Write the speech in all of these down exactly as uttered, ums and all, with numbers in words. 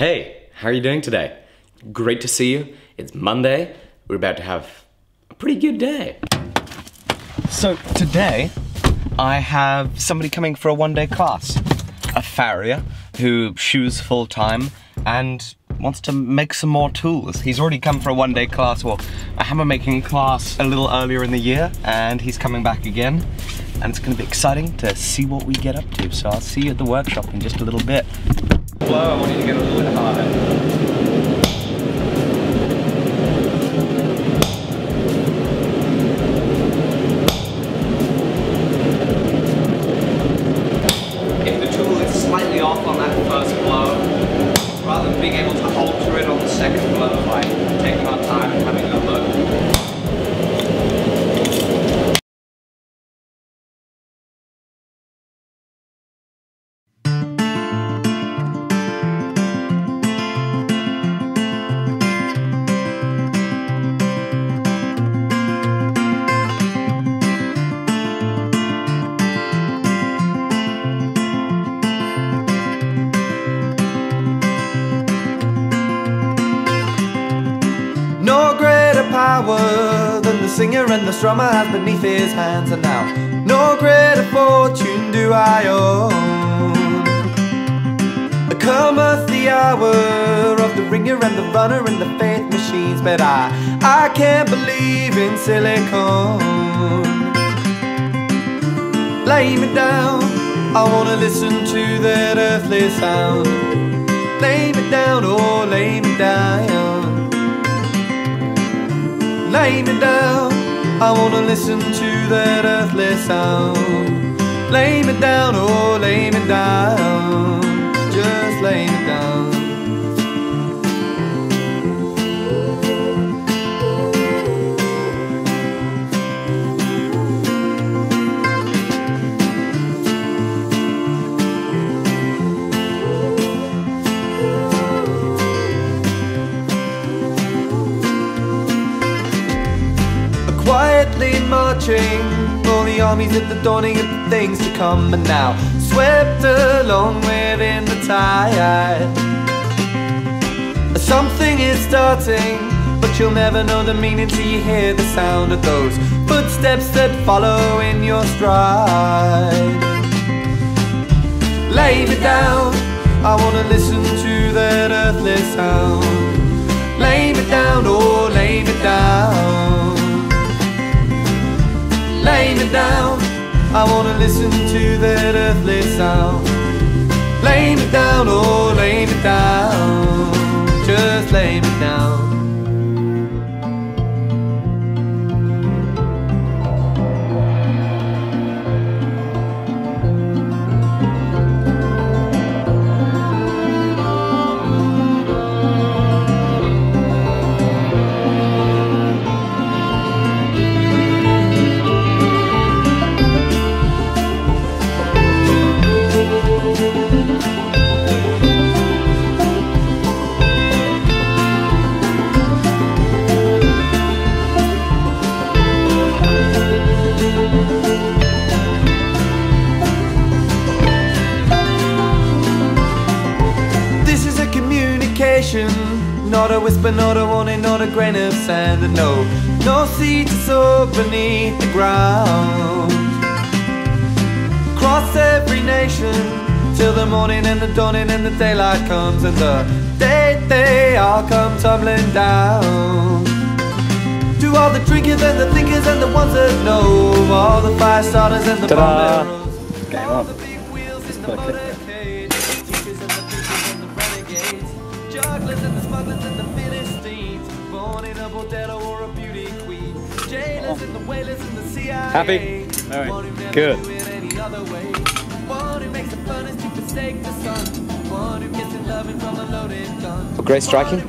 Hey, how are you doing today? Great to see you. It's Monday. We're about to have a pretty good day. So today, I have somebody coming for a one-day class. A farrier who shoes full-time and wants to make some more tools. He's already come for a one-day class, or a hammer-making class a little earlier in the year, and he's coming back again. And it's gonna be exciting to see what we get up to. So I'll see you at the workshop in just a little bit. Blow, I want you to get a little bit harder. Than the singer and the strummer has beneath his hands, and now no greater fortune do I own. Cometh the hour of the ringer and the runner and the faith machines, but I, I can't believe in silicone. Lay me down, I wanna listen to that earthly sound. Lay me down, oh lay me down. Lay me down, I wanna listen to that earthly sound. Lay me down, oh lay me down, just lay me down. Quietly marching, all the armies at the dawning of the things to come, and now swept along within the tide. Something is starting, but you'll never know the meaning till you hear the sound of those footsteps that follow in your stride. Lay me down, I wanna listen to that earthly sound. Lay me down, oh lay me down. Lay me down, I wanna listen to that earthly sound. Lay me down, oh lay me down, just lay me down. Not a whisper, not a warning, not a grain of sand, and no, no seed to sow beneath the ground. Cross every nation till the morning and the dawning and the daylight comes, and the day they all come tumbling down. To all the drinkers and the thinkers and the ones that know, all the fire starters and the bomb that all the big wheels in the motorcade, the teachers and the preachers and the renegades, jugglers and the smugglers and the Philistines, born in a bordello or a beauty queen, jailers and the whalers and the C I A. Happy? Alright, good. Well, great striking.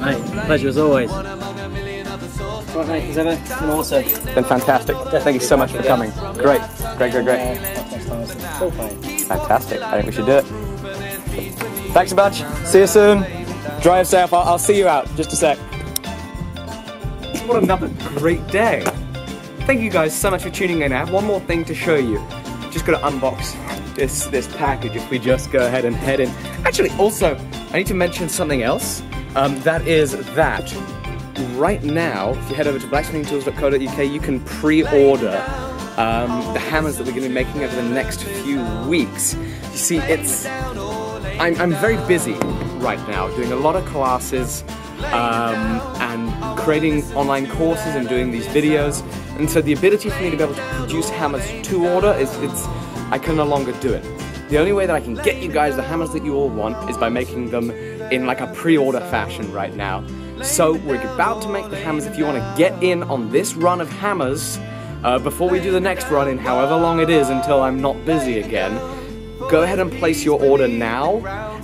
Mate, pleasure as always. Right, mate, as ever, it's been awesome. It's been fantastic. Thank you so much for coming. Great, great, great, great. Fantastic. I think we should do it. Thanks a bunch, see you soon. Drive safe, I'll, I'll see you out, just a sec. What another great day. Thank you guys so much for tuning in. I have one more thing to show you. Just gotta unbox this, this package if we just go ahead and head in. Actually, also, I need to mention something else. Um, that is that right now, if you head over to blacksmithing tools dot co dot U K, you can pre-order um, the hammers that we're going to be making over the next few weeks. You see, it's I'm, I'm very busy right now, doing a lot of classes um, and creating online courses and doing these videos. And so the ability for me to be able to produce hammers to order is it's I can no longer do it. The only way that I can get you guys the hammers that you all want is by making them in like a pre-order fashion right now. So we're about to make the hammers. If you want to get in on this run of hammers uh, before we do the next run in however long it is until I'm not busy again, go ahead and place your order now,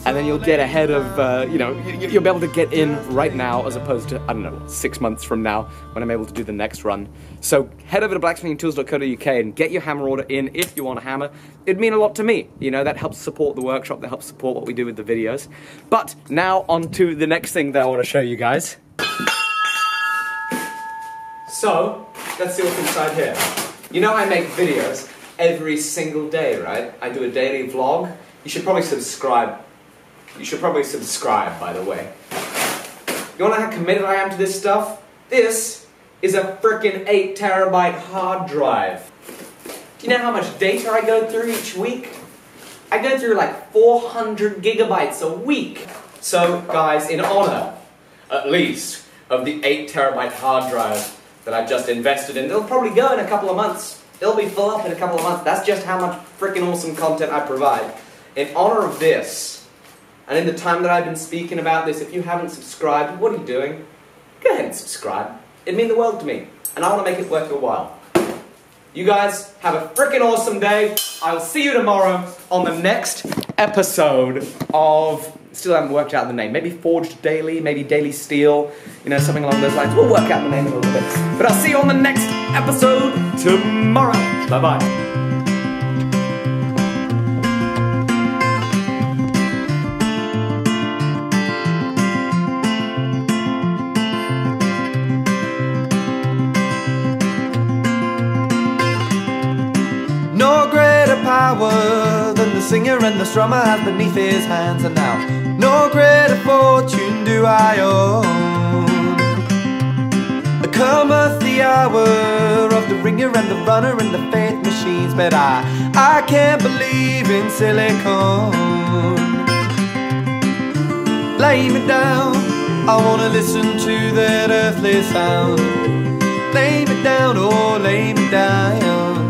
and then you'll get ahead of, uh, you know, you'll be able to get in right now as opposed to, I don't know, six months from now when I'm able to do the next run. So head over to blacksmithing tools dot co dot U K and get your hammer order in if you want a hammer. It'd mean a lot to me. You know, that helps support the workshop, that helps support what we do with the videos. But now on to the next thing that I want to show you guys. So, let's see what's inside here. You know I make videos every single day, right? I do a daily vlog. You should probably subscribe. You should probably subscribe, by the way. You wanna know how committed I am to this stuff? This is a frickin' eight terabyte hard drive. Do you know how much data I go through each week? I go through like four hundred gigabytes a week. So guys, in honor, at least, of the eight terabyte hard drive that I've just invested in, it'll probably go in a couple of months. It'll be full up in a couple of months. That's just how much freaking awesome content I provide. In honor of this, and in the time that I've been speaking about this, if you haven't subscribed, what are you doing? Go ahead and subscribe. It'd mean the world to me. And I want to make it worth your while. You guys have a freaking awesome day. I will see you tomorrow on the next episode of... Still haven't worked out the name. Maybe Forged Daily, maybe Daily Steel, you know, something along those lines. We'll work out the name in a little bit. But I'll see you on the next episode tomorrow. Bye-bye. No greater power than the singer and the strummer has beneath his hands, and now no greater fortune do I own. Cometh the hour of the ringer and the runner and the faith machines, but I, I can't believe in silicone. Lay me down, I wanna listen to that earthly sound. Lay me down, oh lay me down.